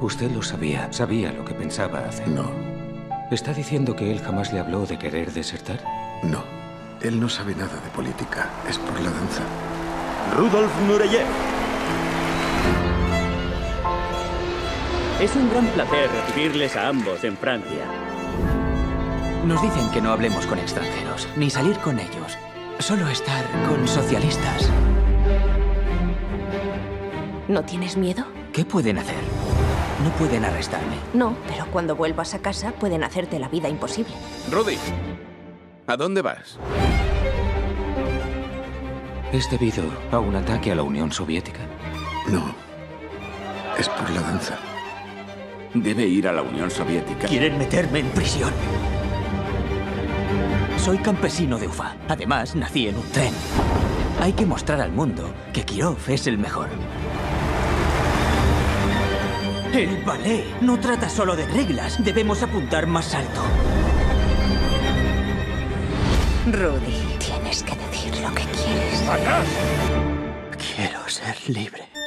Usted lo sabía, sabía lo que pensaba hacer. No. ¿Está diciendo que él jamás le habló de querer desertar? No. Él no sabe nada de política. Es por la danza. Rudolf Nureyev. Es un gran placer recibirles a ambos en Francia. Nos dicen que no hablemos con extranjeros, ni salir con ellos. Solo estar con socialistas. ¿No tienes miedo? ¿Qué pueden hacer? No pueden arrestarme. No, pero cuando vuelvas a casa pueden hacerte la vida imposible. Rudy, ¿a dónde vas? ¿Es debido a un ataque a la Unión Soviética? No, es por la danza. Debe ir a la Unión Soviética. Quieren meterme en prisión. Soy campesino de Ufa. Además, nací en un tren. Hay que mostrar al mundo que Kirov es el mejor. El ballet no trata solo de reglas. Debemos apuntar más alto. Rudy, tienes que decir lo que quieres. ¡Atrás! Quiero ser libre.